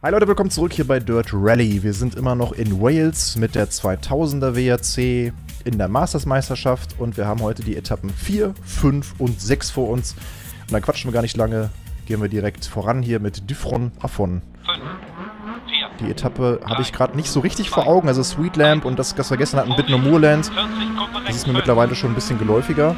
Hi Leute, willkommen zurück hier bei DiRT Rally. Wir sind immer noch in Wales mit der 2000er WRC in der Masters-Meisterschaft und wir haben heute die Etappen 4, 5 und 6 vor uns. Und dann quatschen wir gar nicht lange, gehen wir direkt voran hier mit Dyffryn Afon. Die Etappe habe ich gerade nicht so richtig vor Augen, also Sweet Lamp und das, was wir vergessen hatten, Bidnor Moorland. Das ist mir mittlerweile schon ein bisschen geläufiger.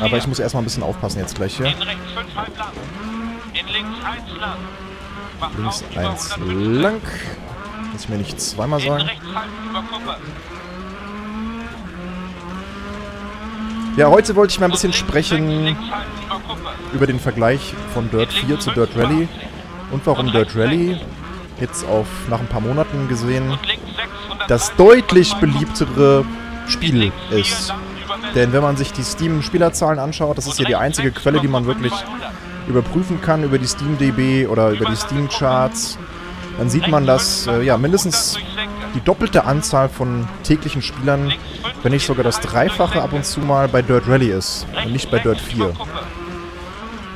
Aber ich muss erstmal ein bisschen aufpassen jetzt gleich hier. Links 1 lang. Muss ich mir nicht zweimal sagen. Ja, heute wollte ich mal ein bisschen sprechen über den Vergleich von DiRT 4 zu DiRT Rally. Und warum DiRT Rally, jetzt auf nach ein paar Monaten gesehen, das deutlich beliebtere Spiel ist. Denn wenn man sich die Steam-Spielerzahlen anschaut, das ist hier die einzige Quelle, die man wirklich überprüfen kann über die Steam DB oder über die Steam Charts, dann sieht man, dass ja, mindestens die doppelte Anzahl von täglichen Spielern, wenn nicht sogar das Dreifache ab und zu mal bei DiRT Rally ist und nicht bei DiRT 4.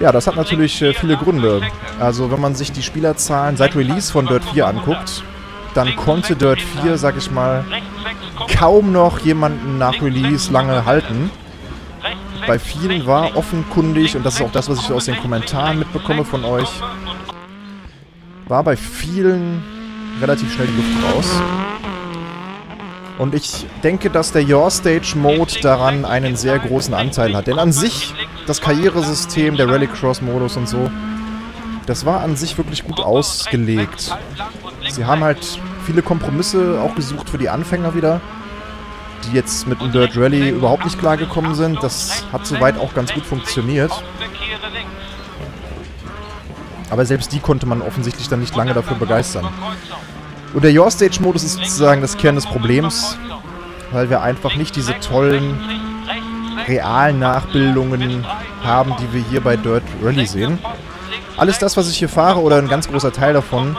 Ja, das hat natürlich viele Gründe. Also wenn man sich die Spielerzahlen seit Release von DiRT 4 anguckt, dann konnte DiRT 4, sag ich mal, kaum noch jemanden nach Release lange halten. Bei vielen war offenkundig, und das ist auch das, was ich aus den Kommentaren mitbekomme von euch, war bei vielen relativ schnell die Luft raus. Und ich denke, dass der Your-Stage-Mode daran einen sehr großen Anteil hat. Denn an sich, das Karrieresystem, der Rallycross-Modus und so, das war an sich wirklich gut ausgelegt. Sie haben halt viele Kompromisse auch gesucht für die Anfänger wieder, die jetzt mit dem DiRT Rally überhaupt nicht klargekommen sind. Das hat soweit auch ganz gut funktioniert. Aber selbst die konnte man offensichtlich dann nicht lange dafür begeistern. Und der Your-Stage-Modus ist sozusagen das Kern des Problems, weil wir einfach nicht diese tollen, realen Nachbildungen haben, die wir hier bei DiRT Rally sehen. Alles das, was ich hier fahre, oder ein ganz großer Teil davon,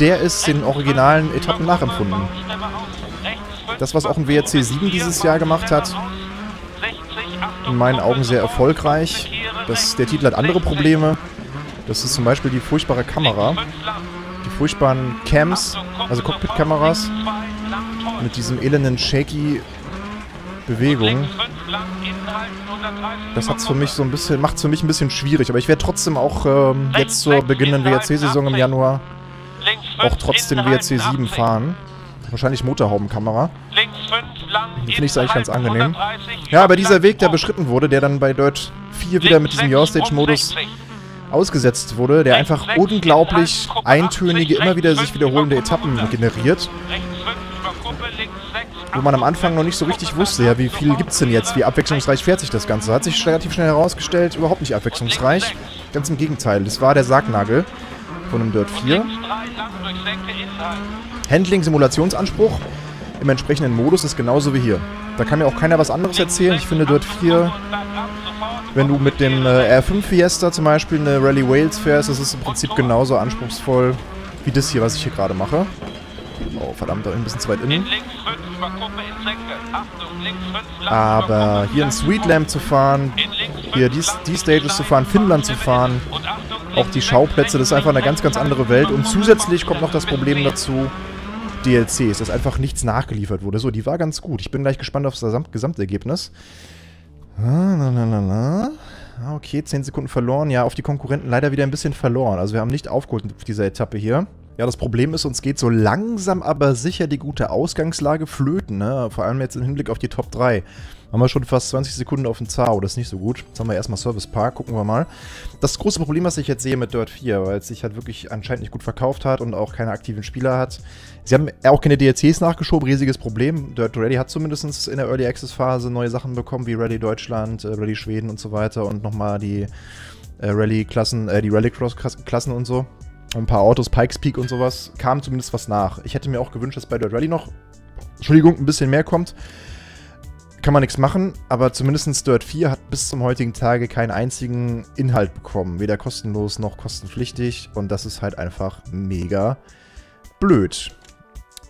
der ist den originalen Etappen nachempfunden. Das, was auch ein WRC 7 dieses Jahr gemacht hat, in meinen Augen sehr erfolgreich. Der Titel hat andere Probleme. Das ist zum Beispiel die furchtbare Kamera. Die furchtbaren Cams, also Cockpit-Kameras, mit diesem elenden Shaky-Bewegung. Das hat's für mich so ein bisschen, macht es für mich ein bisschen schwierig. Aber ich werde trotzdem auch jetzt zur beginnenden WRC-Saison im Januar auch trotzdem WRC 7 fahren. Wahrscheinlich Motorhaubenkamera. Die finde ich eigentlich ganz angenehm. Ja, aber dieser Weg, der beschritten wurde, der dann bei DiRT 4 wieder mit diesem Your-Stage-Modus ausgesetzt wurde, der einfach unglaublich eintönige, immer wieder sich wiederholende Etappen generiert, wo man am Anfang noch nicht so richtig wusste, ja, wie viel gibt's denn jetzt, wie abwechslungsreich fährt sich das Ganze. Hat sich relativ schnell herausgestellt, überhaupt nicht abwechslungsreich. Ganz im Gegenteil, das war der Sargnagel von einem DiRT 4. Handling-Simulationsanspruch im entsprechenden Modus ist genauso wie hier. Da kann mir auch keiner was anderes erzählen. Ich finde DiRT 4, wenn du mit dem R5 Fiesta zum Beispiel eine Rally Wales fährst, das ist im Prinzip genauso anspruchsvoll wie das hier, was ich hier gerade mache. Oh, verdammt, da bin ich ein bisschen zu weit innen. Aber hier in Sweet Lamp zu fahren, hier die Stages zu fahren, Finnland zu fahren, auch die Schauplätze, das ist einfach eine ganz, ganz andere Welt. Und zusätzlich kommt noch das Problem dazu, DLCs, dass einfach nichts nachgeliefert wurde. So, die war ganz gut. Ich bin gleich gespannt auf das Gesamtergebnis. Okay, 10 Sekunden verloren. Ja, auf die Konkurrenten leider wieder ein bisschen verloren. Also wir haben nicht aufgeholt auf dieser Etappe hier. Ja, das Problem ist, uns geht so langsam aber sicher die gute Ausgangslage flöten, ne? Vor allem jetzt im Hinblick auf die Top 3. Haben wir schon fast 20 Sekunden auf den Zao, das ist nicht so gut. Jetzt haben wir erstmal Service Park, gucken wir mal. Das große Problem, was ich jetzt sehe mit DiRT 4, weil es sich halt wirklich anscheinend nicht gut verkauft hat und auch keine aktiven Spieler hat. Sie haben auch keine DLCs nachgeschoben, riesiges Problem. DiRT Rally hat zumindest in der Early Access Phase neue Sachen bekommen, wie Rally Deutschland, Rally Schweden und so weiter und nochmal die Rally-Klassen, die Rallycross-Klassen und so. Ein paar Autos, Pikes Peak und sowas, kam zumindest was nach. Ich hätte mir auch gewünscht, dass bei DiRT Rally noch, Entschuldigung, ein bisschen mehr kommt. Kann man nichts machen, aber zumindest DiRT 4 hat bis zum heutigen Tage keinen einzigen Inhalt bekommen. Weder kostenlos noch kostenpflichtig und das ist halt einfach mega blöd.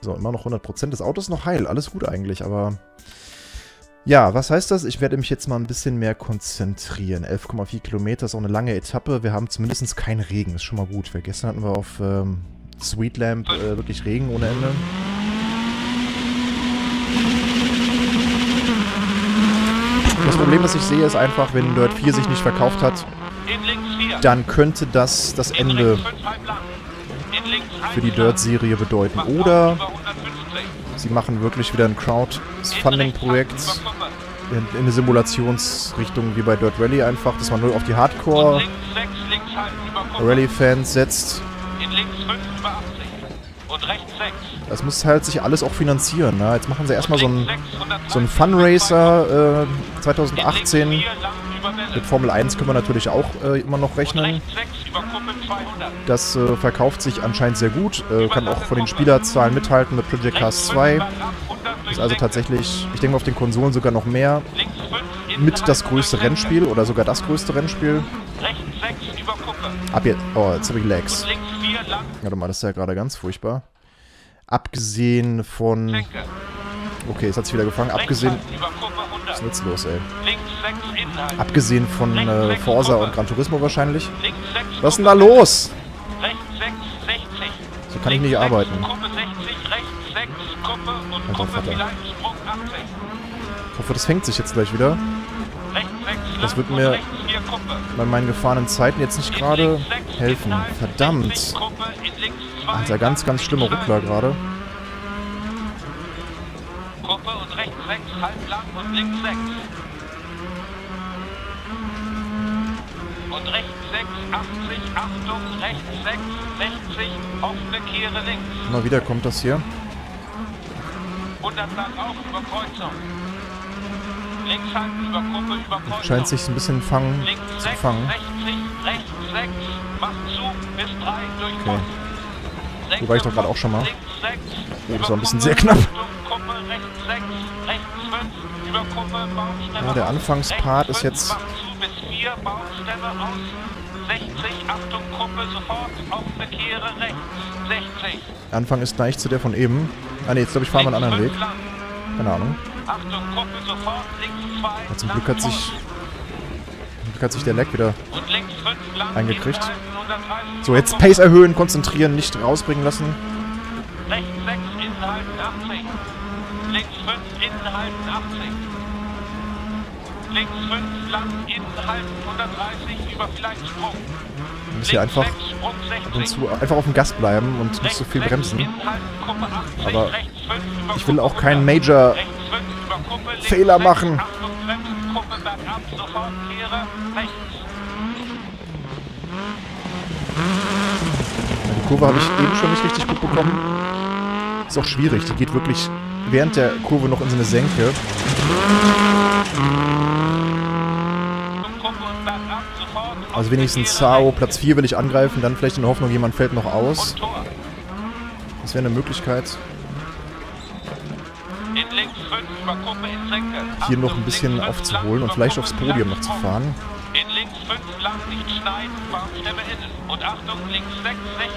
So, immer noch 100%. Das Auto ist noch heil, alles gut eigentlich, aber Ja, was heißt das? Ich werde mich jetzt mal ein bisschen mehr konzentrieren. 11,4 Kilometer ist auch eine lange Etappe. Wir haben zumindest keinen Regen, ist schon mal gut. Weil gestern hatten wir auf Sweet Lamp wirklich Regen ohne Ende. Das Problem, was ich sehe, ist einfach, wenn DiRT 4 sich nicht verkauft hat, dann könnte das das Ende für die DiRT-Serie bedeuten. Oder sie machen wirklich wieder ein Crowdfunding-Projekt in eine Simulationsrichtung wie bei DiRT Rally einfach, dass man nur auf die Hardcore-Rally-Fans setzt. Das muss halt sich alles auch finanzieren. Ne? Jetzt machen sie erstmal so einen Funracer 2018. Mit Formel 1 können wir natürlich auch immer noch rechnen. Das verkauft sich anscheinend sehr gut. Kann auch von den Spielerzahlen mithalten mit Project Cars 2. Ist also tatsächlich, ich denke mal auf den Konsolen sogar noch mehr, mit das größte Rennspiel oder sogar das größte Rennspiel. Ab jetzt. Oh, jetzt habe ich Lags. Warte mal, das ist ja gerade ganz furchtbar. Abgesehen von... Okay, jetzt hat sich wieder gefangen. Abgesehen... Was ist jetzt los, ey? Abgesehen von Forza und Gran Turismo wahrscheinlich. Was ist denn da los? So kann ich nicht arbeiten. Alter Vater. Ich hoffe, das fängt sich jetzt gleich wieder. Das wird mir bei meinen gefahrenen Zeiten jetzt nicht gerade helfen. Verdammt. Alter, ganz, ganz schlimmer Ruckler gerade. Gruppe und rechts 6, halb lang und links 6. Und rechts 6, 80, Achtung, rechts 6, 60, offene Kehre links. Mal wieder kommt das hier. 100 lang auf, über Kreuzung. Links halb, über Gruppe, über Kreuzung. Scheint sich ein bisschen zu fangen. Rechts 6, mach zu, bis 3, durch Kreuzung. Okay. Wo war ich doch gerade auch schon mal. Oh, das war ein bisschen sehr knapp. Ja, der Anfangspart ist jetzt... Anfang ist gleich zu der von eben. Ah ne, jetzt glaube ich fahren wir einen anderen Weg. Keine Ahnung. Ja, zum Glück hat sich der Lag wieder eingekriegt. So, jetzt Pace erhöhen, konzentrieren, nicht rausbringen lassen. Rechts 6, inhalten 80. Links 5, inhalten 80. Links 5, lang, inhalten 130, über vielleicht Sprung. Man muss hier einfach ab und zu einfach auf dem Gas bleiben und nicht so viel bremsen. Aber ich will auch keinen Major-Fehler machen. Die Kurve habe ich eben schon nicht richtig gut bekommen. Ist auch schwierig, die geht wirklich während der Kurve noch in so eine Senke. Also wenigstens Sao, Platz 4 will ich angreifen, dann vielleicht in der Hoffnung, jemand fällt noch aus. Das wäre eine Möglichkeit. Hier noch ein bisschen aufzuholen und vielleicht aufs Podium noch zu fahren. In links 5 lang nicht schneiden, Baumstämme innen. Und Achtung, links 6,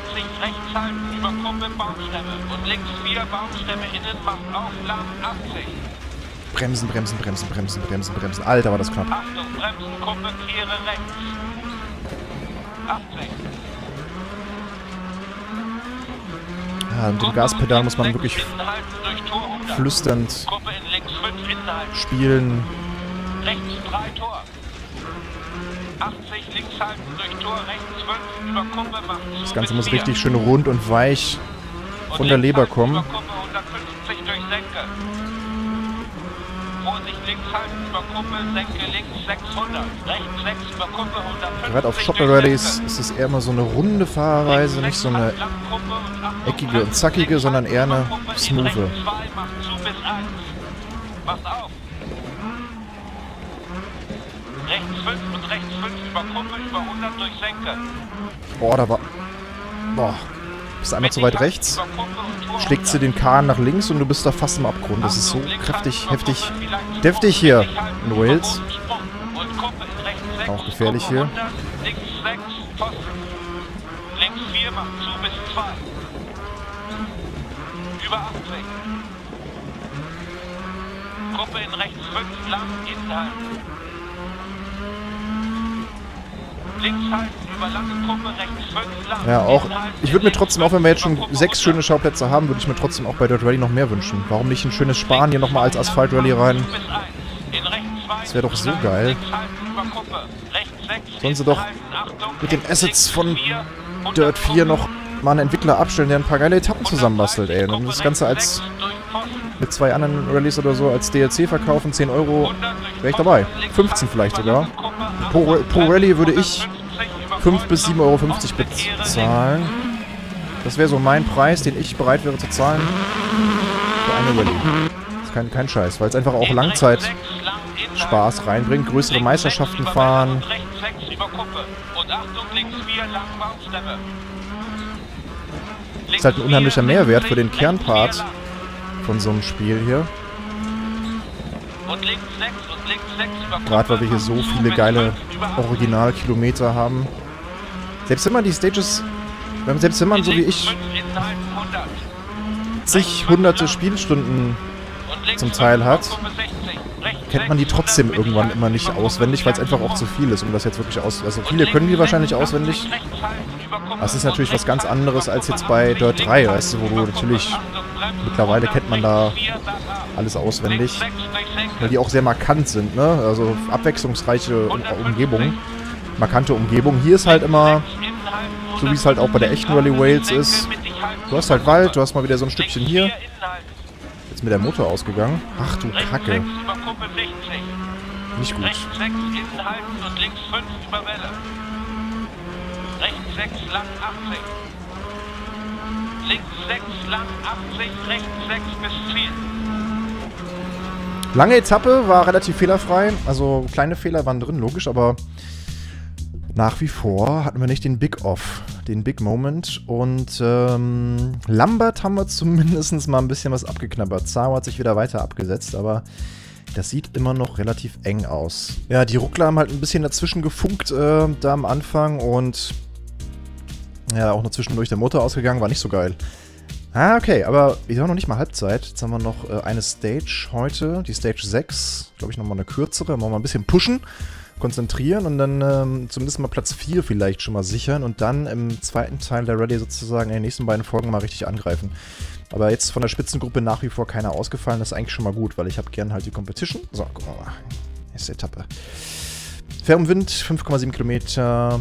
60, rechts halten, über Kuppe, Baumstämme. Und links 4, Baumstämme innen, macht auf, lang 80. Bremsen, bremsen, bremsen, bremsen, bremsen, bremsen. Alter, war das knapp. Achtung, bremsen, Kuppe, Kehre rechts. 80. Ja, mit dem Gaspedal muss man wirklich flüsternd spielen. Rechts 3 Tor. 80, links halten, durch Tor, rechts 5, über Kuppe machen. Das Ganze muss richtig schön rund und weich von der Leber kommen. Über Kuppe, 150 durch Senke. Vorsicht, links halten, über Kuppe, Senke links, 600. Rechts 6, über Kuppe, 150. Gerade auf Shopper-Rallys ist es eher immer so eine runde Fahrerweise, nicht so eine eckige und zackige, sondern eher eine smooth. Mach's auf. Rechts 5 und rechts 5 über Kuppe, über 100 durch Senke. Boah, da war... Boah. Bist einmal zu weit rechts, schlägt sie den Kahn nach links und du bist da fast im Abgrund. Das ist so kräftig, heftig, deftig hier in Wales. Auch gefährlich hier. Links 6, Posten. Links 4, macht zu bis 2. Über 80. Gruppe in rechts 5 lang innen halten. Links halten über lange Gruppe, rechts 5 lang. Ja, auch. Ich würde mir trotzdem, auch wenn wir jetzt schon 6 schöne Schauplätze haben, würde ich mir trotzdem auch bei DiRT Rally noch mehr wünschen. Warum nicht ein schönes Spanien nochmal als Asphalt Rally rein? Das wäre doch so geil. Sollen sie doch mit den Assets von DiRT 4 noch mal einen Entwickler abstellen, der ein paar geile Etappen zusammenbastelt, ey. Und das Ganze als mit 2 anderen Rallyes oder so als DLC verkaufen, 10 Euro, wäre ich dabei. 15 vielleicht sogar. Pro Rallye würde ich 5 bis 7,50 Euro bezahlen. Das wäre so mein Preis, den ich bereit wäre zu zahlen für eine Rallye. Das ist kein Scheiß, weil es einfach auch Langzeit Spaß reinbringt, größere Meisterschaften fahren. Ist halt ein unheimlicher Mehrwert für den Kernpart von so einem Spiel hier. Gerade weil wir hier so viele geile Originalkilometer haben. Selbst wenn man die Stages, selbst wenn man so wie ich zig hunderte Spielstunden zum Teil hat, kennt man die trotzdem irgendwann immer nicht auswendig, weil es einfach auch zu viel ist, um das jetzt wirklich auswendig. Also viele können die wahrscheinlich auswendig. Das ist natürlich was ganz anderes als jetzt bei DiRT 3, weißt du, wo du natürlich mittlerweile kennt man da alles auswendig, weil die auch sehr markant sind, ne? Also abwechslungsreiche Umgebungen, markante Umgebung. Hier ist halt immer, so wie es halt auch bei der echten Rally Wales ist, du hast halt Wald, du hast mal wieder so ein Stückchen hier. Jetzt mit der Motor ausgegangen. Ach du Kacke. Nicht gut. Rechts 6 lang 80. Links 6 lang 80, rechts 6 bis 10. Lange Etappe war relativ fehlerfrei. Also kleine Fehler waren drin, logisch, aber nach wie vor hatten wir nicht den Big Off, den Big Moment. Und Lambert haben wir zumindest mal ein bisschen was abgeknabbert. Zaro hat sich wieder weiter abgesetzt, aber das sieht immer noch relativ eng aus. Ja, die Ruckler haben halt ein bisschen dazwischen gefunkt da am Anfang und ja, auch noch zwischendurch der Motor ausgegangen, war nicht so geil. Ah, okay, aber wir haben noch nicht mal Halbzeit. Jetzt haben wir noch eine Stage heute, die Stage 6. Glaube ich nochmal eine kürzere, machen wir mal ein bisschen pushen, konzentrieren und dann zumindest mal Platz 4 vielleicht schon mal sichern und dann im zweiten Teil der Rallye sozusagen in den nächsten beiden Folgen mal richtig angreifen. Aber jetzt von der Spitzengruppe nach wie vor keiner ausgefallen, das ist eigentlich schon mal gut, weil ich habe gern halt die Competition. So, gucken wir mal. Nächste Etappe. Fährumwind, 5,7 Kilometer,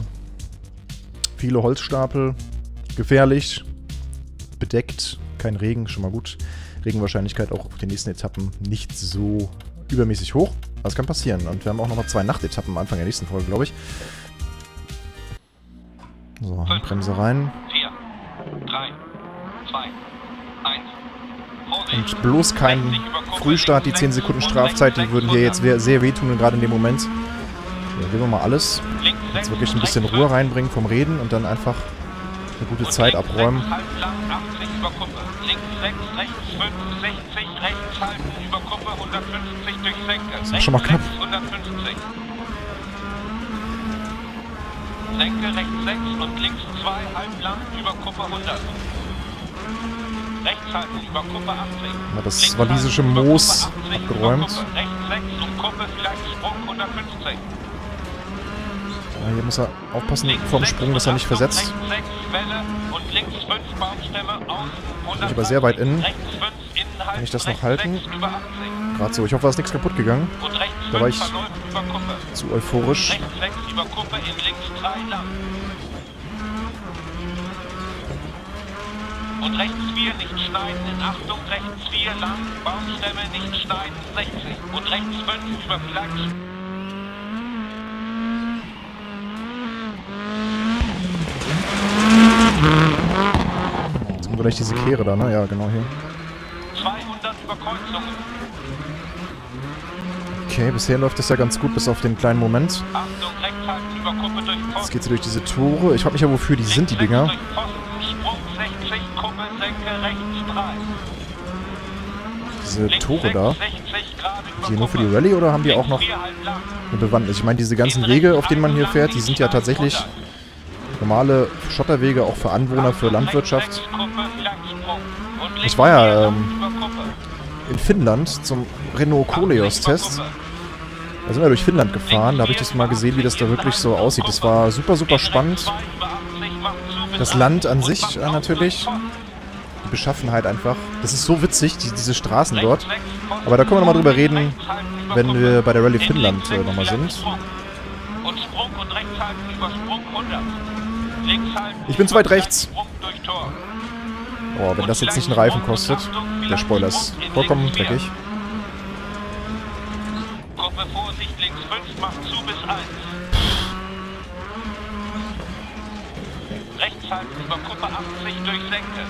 viele Holzstapel, gefährlich, bedeckt, kein Regen, schon mal gut. Regenwahrscheinlichkeit auch auf den nächsten Etappen nicht so übermäßig hoch. Das kann passieren. Und wir haben auch nochmal 2 Nachtetappen am Anfang der nächsten Folge, glaube ich. So, Bremse rein. 4, 3, 2, 1. Und bloß kein Frühstart, die 10 Sekunden Strafzeit, die würden hier jetzt sehr wehtun, gerade in dem Moment. Da geben wir mal alles. Jetzt wirklich ein bisschen Ruhe reinbringen vom Reden und dann einfach eine gute Zeit abräumen. Das ist schon mal knapp. Senke rechts 6 und links 2 halblang über Kuppe 100. Rechts halten über Kuppe 80. Ja, das walisische Moos abgeräumt. Rechts 6 und Kuppe vielleicht Sprung 150. Ja, hier muss er aufpassen vorm Sprung, dass er nicht versetzt. Ich aber sehr weit innen. Kann ich das noch halten? Gerade so. Ich hoffe, da ist nichts kaputt gegangen. Da war ich zu euphorisch. Und rechts 4 nicht schneiden, in Achtung, rechts 4 lang, Baumstämme nicht schneiden, 60. Und rechts 5 über Flagg. Jetzt kommt vielleicht diese Kehre da, ne? Ja, genau hier. 200 über Kreuzungen. Okay, bisher läuft das ja ganz gut, bis auf den kleinen Moment. Achtung, rechts halten über Kuppe durch Pfosten. Jetzt geht sie durch diese Tore. Ich frage mich ja, wofür die sind, die Dinger. Diese Tore da. Sind die nur für die Rallye oder haben die auch noch eine Bewandtnis? Ich meine, diese ganzen Wege, auf denen man hier fährt, die sind ja tatsächlich normale Schotterwege, auch für Anwohner, für Landwirtschaft. Ich war ja in Finnland zum Renault Koleos-Test. Da sind wir durch Finnland gefahren, da habe ich das mal gesehen, wie das da wirklich so aussieht. Das war super, super spannend. Das Land an sich natürlich. Die Beschaffenheit einfach. Das ist so witzig, diese Straßen dort. Aber da können wir nochmal drüber reden, wenn wir bei der Rallye Finnland nochmal sind. Ich bin zu weit rechts. Oh, wenn das jetzt nicht einen Reifen kostet. Der Spoiler ist vollkommen dreckig. Rechts halten über Kuppe 80 durch Senke.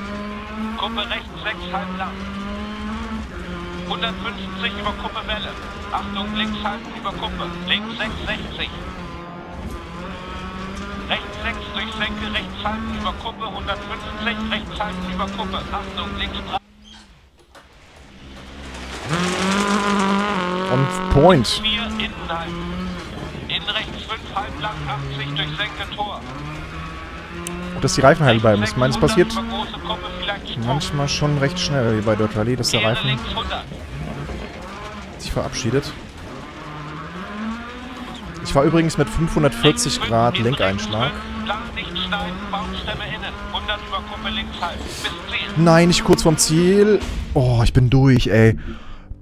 Kuppe rechts 6 halb lang. 150 über Kuppe Welle. Achtung, links halten über Kuppe. Links 660. Rechts 6 durch Senke, rechts halten über Kuppe. 150, rechts halten über Kuppe. Achtung, links 3. On point. 4 innen halten. Innen rechts 5 halb lang, 80 durch Senke Tor. Dass die Reifen heil bleiben. Ich meine, es passiert manchmal schon recht schnell wie bei DiRT Rally, dass der Reifen sich verabschiedet. Ich war übrigens mit 540 Grad Lenkeinschlag. Nein, nicht kurz vorm Ziel. Oh, ich bin durch, ey.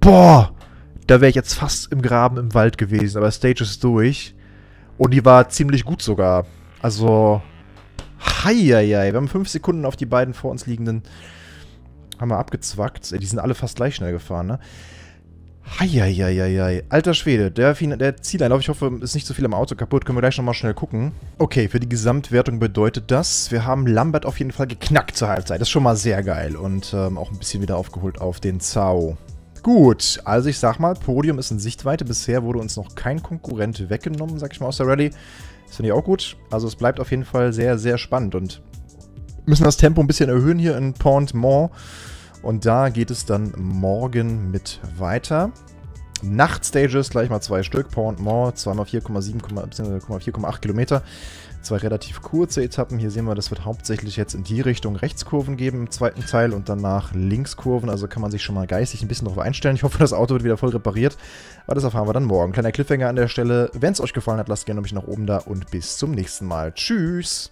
Boah, da wäre ich jetzt fast im Graben im Wald gewesen, aber Stage ist durch. Und die war ziemlich gut sogar. Also... Heieiei, wir haben 5 Sekunden auf die beiden vor uns liegenden. Haben wir abgezwackt. Die sind alle fast gleich schnell gefahren, ne? Heieiei, alter Schwede. Der Zieleinlauf, ich hoffe, ist nicht so viel am Auto kaputt. Können wir gleich nochmal schnell gucken. Okay, für die Gesamtwertung bedeutet das, wir haben Lambert auf jeden Fall geknackt zur Halbzeit. Das ist schon mal sehr geil. Und auch ein bisschen wieder aufgeholt auf den Zau. Gut, also ich sag mal, Podium ist in Sichtweite. Bisher wurde uns noch kein Konkurrent weggenommen, sag ich mal, aus der Rallye. Das finde ich auch gut. Also es bleibt auf jeden Fall sehr, sehr spannend. Und müssen das Tempo ein bisschen erhöhen hier in Pont-Mont. Und da geht es dann morgen mit weiter. Nachtstages gleich mal 2 Stück. Pont-Mont, 2x4,8 Kilometer. 2 relativ kurze Etappen. Hier sehen wir, das wird hauptsächlich jetzt in die Richtung Rechtskurven geben im zweiten Teil und danach Linkskurven. Also kann man sich schon mal geistig ein bisschen darauf einstellen. Ich hoffe, das Auto wird wieder voll repariert. Aber das erfahren wir dann morgen. Kleiner Cliffhanger an der Stelle. Wenn es euch gefallen hat, lasst gerne einen Daumen nach oben da und bis zum nächsten Mal. Tschüss!